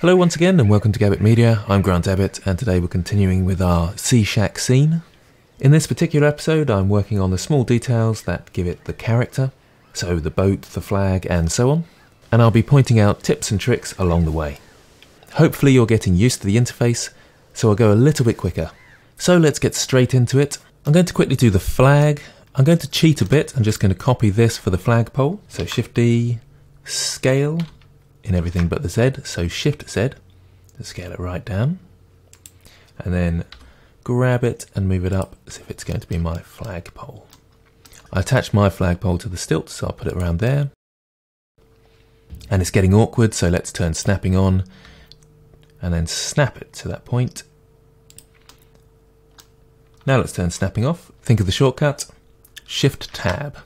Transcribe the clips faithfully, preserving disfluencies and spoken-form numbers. Hello once again and welcome to Gabbitt Media. I'm Grant Abbitt and today we're continuing with our Sea Shack scene. In this particular episode I'm working on the small details that give it the character, so the boat, the flag and so on, and I'll be pointing out tips and tricks along the way. Hopefully you're getting used to the interface, so I'll go a little bit quicker. So let's get straight into it. I'm going to quickly do the flag. I'm going to cheat a bit. I'm just going to copy this for the flagpole. So Shift D, scale in everything but the Z. So Shift Z to scale it right down. And then grab it and move it up as if it's going to be my flagpole. I attach my flagpole to the stilt, so I'll put it around there. And it's getting awkward, so let's turn snapping on and then snap it to that point. Now let's turn snapping off. Think of the shortcut, Shift Tab,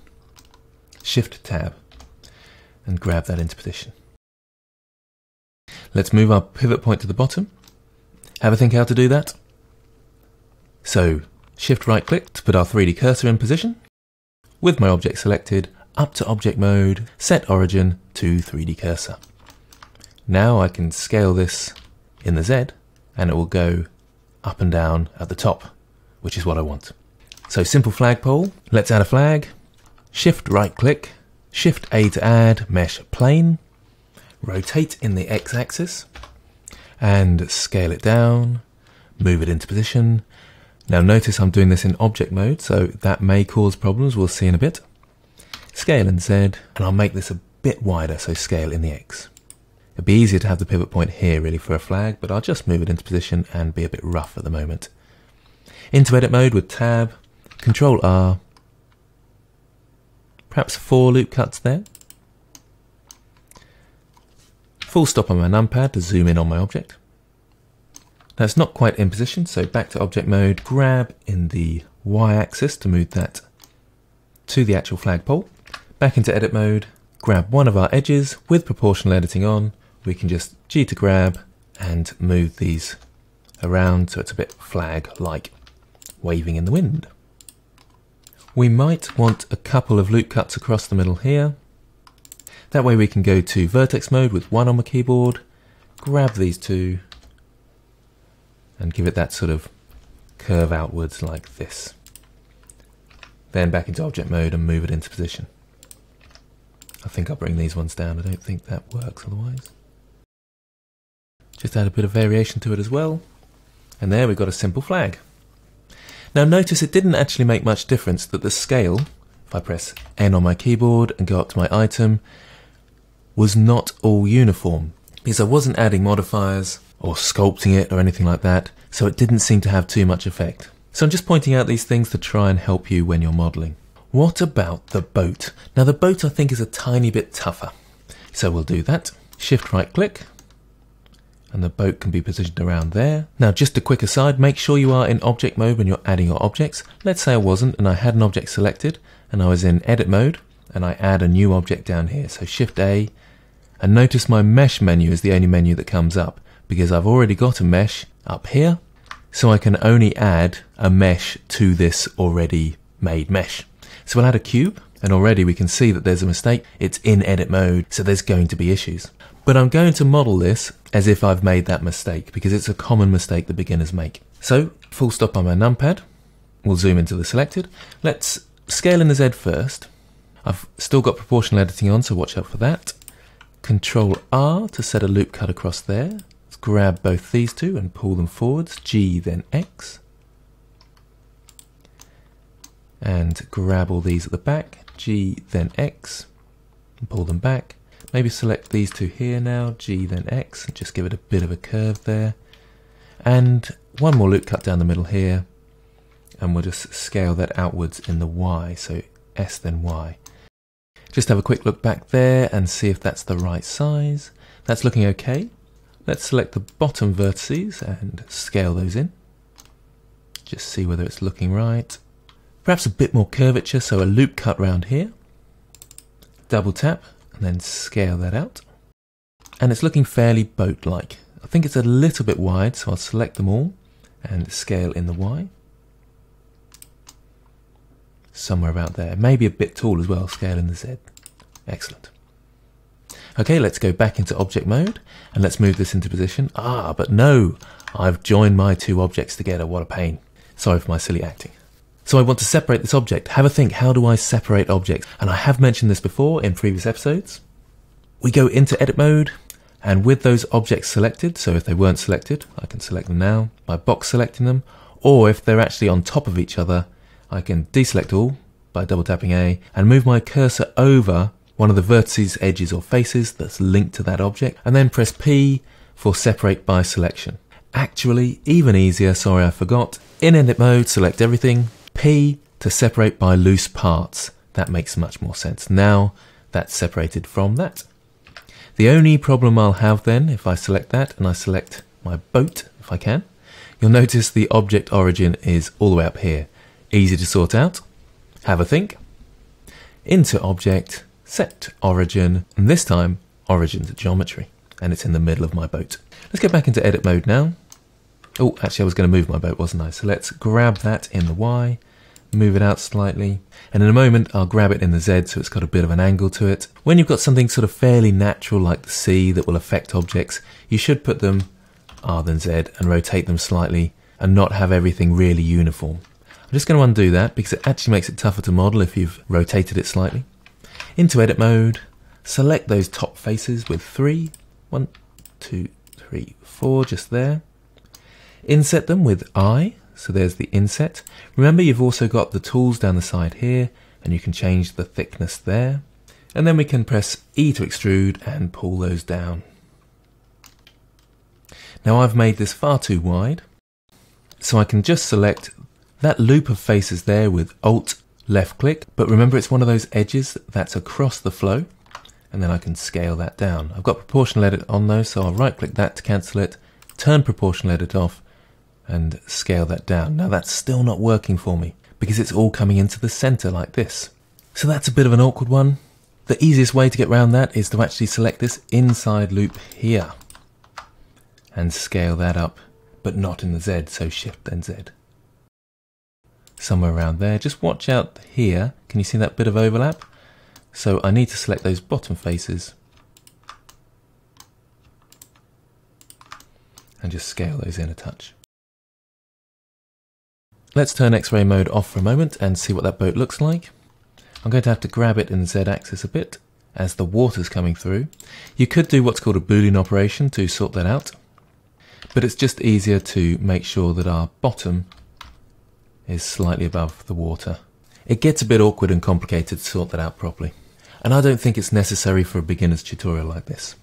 Shift Tab, and grab that into position. Let's move our pivot point to the bottom. Have a think how to do that. So Shift right click to put our three D cursor in position. With my object selected, up to object mode, set origin to three D cursor. Now I can scale this in the Z and it will go up and down at the top, which is what I want. So simple flagpole, let's add a flag, Shift right click, Shift A to add mesh plane, rotate in the X axis and scale it down, move it into position. Now notice I'm doing this in object mode, so that may cause problems, we'll see in a bit. Scale in Z and I'll make this a bit wider, so scale in the X. It'd be easier to have the pivot point here really for a flag, but I'll just move it into position and be a bit rough at the moment. Into edit mode with tab, control R, perhaps four loop cuts there. Full stop on my numpad to zoom in on my object. Now it's not quite in position, so back to object mode, grab in the Y axis to move that to the actual flagpole. Back into edit mode, grab one of our edges with proportional editing on. We can just G to grab and move these around so it's a bit flag-like, waving in the wind. We might want a couple of loop cuts across the middle here. That way we can go to vertex mode with one on my keyboard, grab these two and give it that sort of curve outwards like this. Then back into object mode and move it into position. I think I'll bring these ones down. I don't think that works otherwise. Just add a bit of variation to it as well. And there we've got a simple flag. Now notice it didn't actually make much difference that the scale, if I press N on my keyboard and go up to my item, was not all uniform because I wasn't adding modifiers or sculpting it or anything like that, so it didn't seem to have too much effect. So I'm just pointing out these things to try and help you when you're modeling. What about the boat? Now the boat I think is a tiny bit tougher. So we'll do that. Shift right click and the boat can be positioned around there. Now just a quick aside, make sure you are in object mode when you're adding your objects. Let's say I wasn't and I had an object selected and I was in edit mode and I add a new object down here. So Shift A, and notice my mesh menu is the only menu that comes up because I've already got a mesh up here, so I can only add a mesh to this already made mesh. So we'll add a cube, and already we can see that there's a mistake. It's in edit mode, so there's going to be issues. But I'm going to model this as if I've made that mistake because it's a common mistake that beginners make. So full stop on my numpad, we'll zoom into the selected. Let's scale in the Z first. I've still got proportional editing on, so watch out for that. Control R to set a loop cut across there. Grab both these two and pull them forwards, G then X, and grab all these at the back, G then X, and pull them back. Maybe select these two here now, G then X, and just give it a bit of a curve there. And one more loop cut down the middle here, and we'll just scale that outwards in the Y, so S then Y. Just have a quick look back there and see if that's the right size. That's looking okay. Let's select the bottom vertices and scale those in. Just see whether it's looking right. Perhaps a bit more curvature, so a loop cut round here. Double tap and then scale that out. And it's looking fairly boat-like. I think it's a little bit wide, so I'll select them all and scale in the Y. Somewhere about there. Maybe a bit tall as well, scale in the Z. Excellent. Okay, let's go back into object mode and let's move this into position. Ah, but no, I've joined my two objects together. What a pain. Sorry for my silly acting. So I want to separate this object. Have a think, how do I separate objects? And I have mentioned this before in previous episodes. We go into edit mode, and with those objects selected, so if they weren't selected, I can select them now by box selecting them, or if they're actually on top of each other, I can deselect all by double tapping A and move my cursor over one of the vertices, edges or faces that's linked to that object, and then press P for separate by selection. Actually, even easier, sorry I forgot, in edit mode select everything, P to separate by loose parts. That makes much more sense. Now that's separated from that. The only problem I'll have then, if I select that and I select my boat, if I can, you'll notice the object origin is all the way up here. Easy to sort out. Have a think. Into object, set origin, and this time origin to geometry, and it's in the middle of my boat. Let's get back into edit mode now. Oh, actually I was going to move my boat, wasn't I? So let's grab that in the Y, move it out slightly, and in a moment I'll grab it in the Z so it's got a bit of an angle to it. When you've got something sort of fairly natural like the sea that will affect objects, you should put them R then Z and rotate them slightly and not have everything really uniform. I'm just going to undo that because it actually makes it tougher to model if you've rotated it slightly. Into edit mode, select those top faces with three, one, two, three, four, just there. Inset them with I, so there's the inset. Remember you've also got the tools down the side here and you can change the thickness there. And then we can press E to extrude and pull those down. Now I've made this far too wide, so I can just select that loop of faces there with Alt left click, but remember it's one of those edges that's across the flow, and then I can scale that down. I've got proportional edit on though, so I'll right click that to cancel it, turn proportional edit off, and scale that down. Now that's still not working for me because it's all coming into the center like this. So that's a bit of an awkward one. The easiest way to get around that is to actually select this inside loop here and scale that up, but not in the Z, so Shift then Z. Somewhere around there. Just watch out here. Can you see that bit of overlap? So I need to select those bottom faces and just scale those in a touch. Let's turn X-ray mode off for a moment and see what that boat looks like. I'm going to have to grab it in the Z-axis a bit as the water's coming through. You could do what's called a Boolean operation to sort that out, but it's just easier to make sure that our bottom is slightly above the water. It gets a bit awkward and complicated to sort that out properly, and I don't think it's necessary for a beginner's tutorial like this.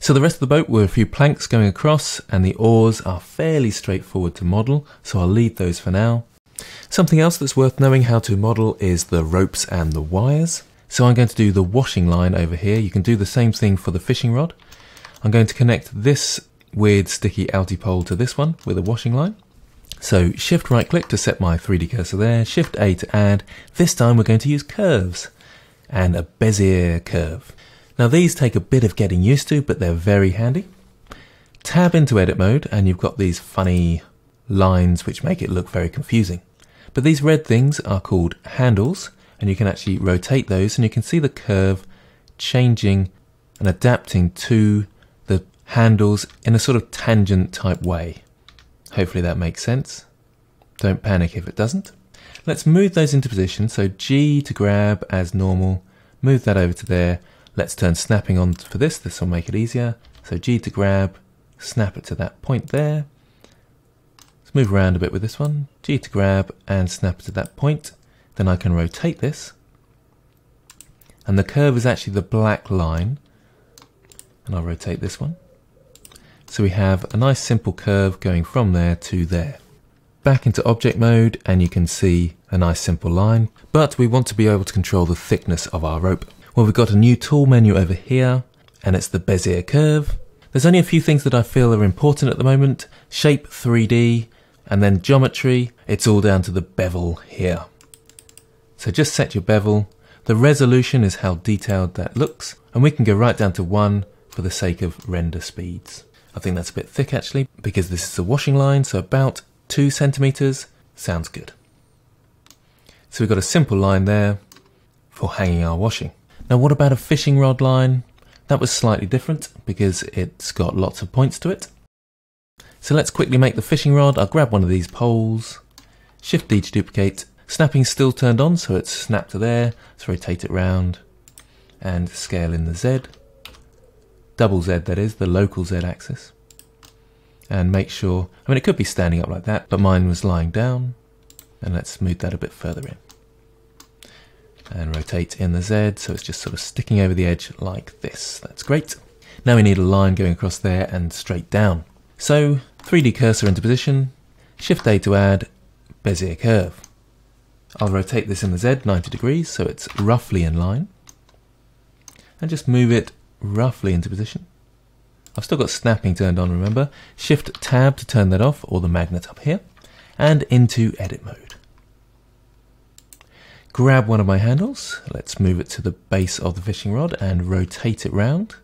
So the rest of the boat were a few planks going across, and the oars are fairly straightforward to model, so I'll leave those for now. Something else that's worth knowing how to model is the ropes and the wires. So I'm going to do the washing line over here. You can do the same thing for the fishing rod. I'm going to connect this weird sticky outie pole to this one with a washing line. So shift right click to set my three D cursor there, shift A to add. This time we're going to use curves and a bezier curve. Now these take a bit of getting used to, but they're very handy. Tab into edit mode and you've got these funny lines which make it look very confusing. But these red things are called handles, and you can actually rotate those and you can see the curve changing and adapting to the handles in a sort of tangent type way. Hopefully that makes sense. Don't panic if it doesn't. Let's move those into position. So G to grab as normal, move that over to there. Let's turn snapping on for this. This will make it easier. So G to grab, snap it to that point there. Let's move around a bit with this one. G to grab and snap it to that point. Then I can rotate this. And the curve is actually the black line. And I'll rotate this one. So we have a nice simple curve going from there to there. Back into object mode and you can see a nice simple line, but we want to be able to control the thickness of our rope. Well, we've got a new tool menu over here and it's the Bezier curve. There's only a few things that I feel are important at the moment. Shape three D and then geometry. It's all down to the bevel here. So just set your bevel. The resolution is how detailed that looks, and we can go right down to one for the sake of render speeds. I think that's a bit thick actually, because this is the washing line, so about two centimeters sounds good. So we've got a simple line there for hanging our washing. Now what about a fishing rod line? That was slightly different because it's got lots of points to it. So let's quickly make the fishing rod. I'll grab one of these poles, Shift D to duplicate. Snapping's still turned on, so it's snapped to there. Let's rotate it round and scale in the Z, double Z that is, the local Z axis. And make sure, I mean it could be standing up like that, but mine was lying down. And let's move that a bit further in. And rotate in the Z, so it's just sort of sticking over the edge like this. That's great. Now we need a line going across there and straight down. So three D cursor into position, Shift A to add Bezier curve. I'll rotate this in the Z ninety degrees, so it's roughly in line. And just move it roughly into position. I've still got snapping turned on, remember. Shift Tab to turn that off, or the magnet up here, and into edit mode. Grab one of my handles, let's move it to the base of the fishing rod and rotate it round.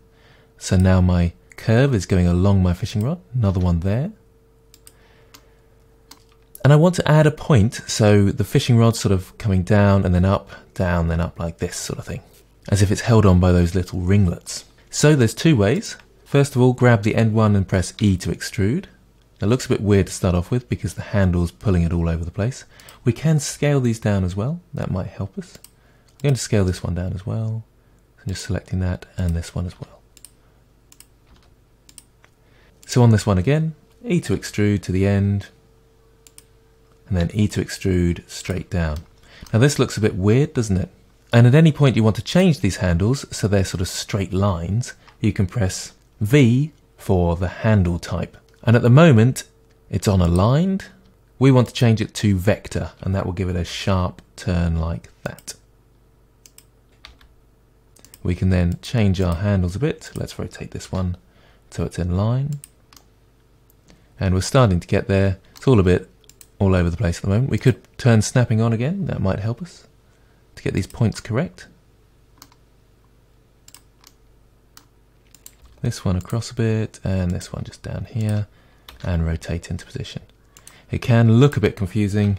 So now my curve is going along my fishing rod, another one there. And I want to add a point, so the fishing rod's sort of coming down and then up, down, then up like this sort of thing, as if it's held on by those little ringlets. So there's two ways. First of all, grab the end one and press E to extrude. It looks a bit weird to start off with because the handle's pulling it all over the place. We can scale these down as well, that might help us. I'm going to scale this one down as well. So I'm just selecting that and this one as well. So on this one again, E to extrude to the end, and then E to extrude straight down. Now this looks a bit weird, doesn't it? And at any point you want to change these handles so they're sort of straight lines, you can press V for the handle type, and at the moment it's on aligned. We want to change it to vector, and that will give it a sharp turn like that. We can then change our handles a bit. Let's rotate this one so it's in line, and we're starting to get there. It's all a bit all over the place at the moment. We could turn snapping on again, that might help us to get these points correct. This one across a bit, and this one just down here, and rotate into position. It can look a bit confusing,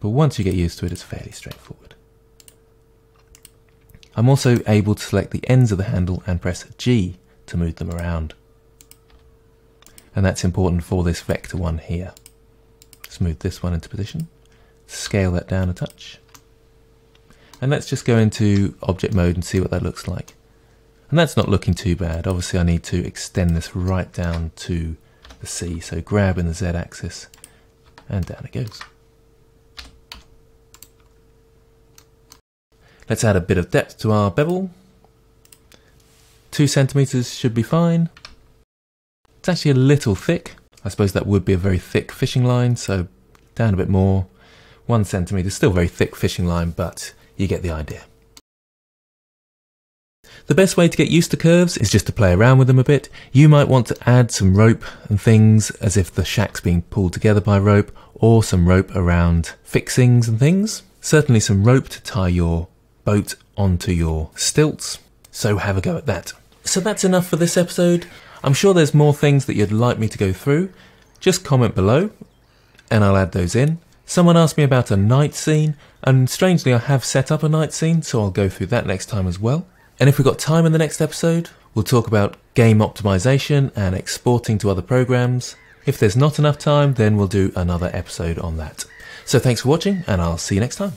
but once you get used to it, it's fairly straightforward. I'm also able to select the ends of the handle and press G to move them around. And that's important for this vector one here. Let's move this one into position, scale that down a touch. And let's just go into object mode and see what that looks like. And that's not looking too bad. Obviously I need to extend this right down to the sea, so grab in the Z axis and down it goes. Let's add a bit of depth to our bevel. Two centimeters should be fine. It's actually a little thick. I suppose that would be a very thick fishing line, so down a bit more. One centimeter, still very thick fishing line, but you get the idea. The best way to get used to curves is just to play around with them a bit. You might want to add some rope and things as if the shack's being pulled together by rope, or some rope around fixings and things. Certainly some rope to tie your boat onto your stilts, so have a go at that. So that's enough for this episode. I'm sure there's more things that you'd like me to go through. Just comment below and I'll add those in. Someone asked me about a night scene, and strangely I have set up a night scene, so I'll go through that next time as well. And if we've got time in the next episode, we'll talk about game optimization and exporting to other programs. If there's not enough time, then we'll do another episode on that. So thanks for watching, and I'll see you next time.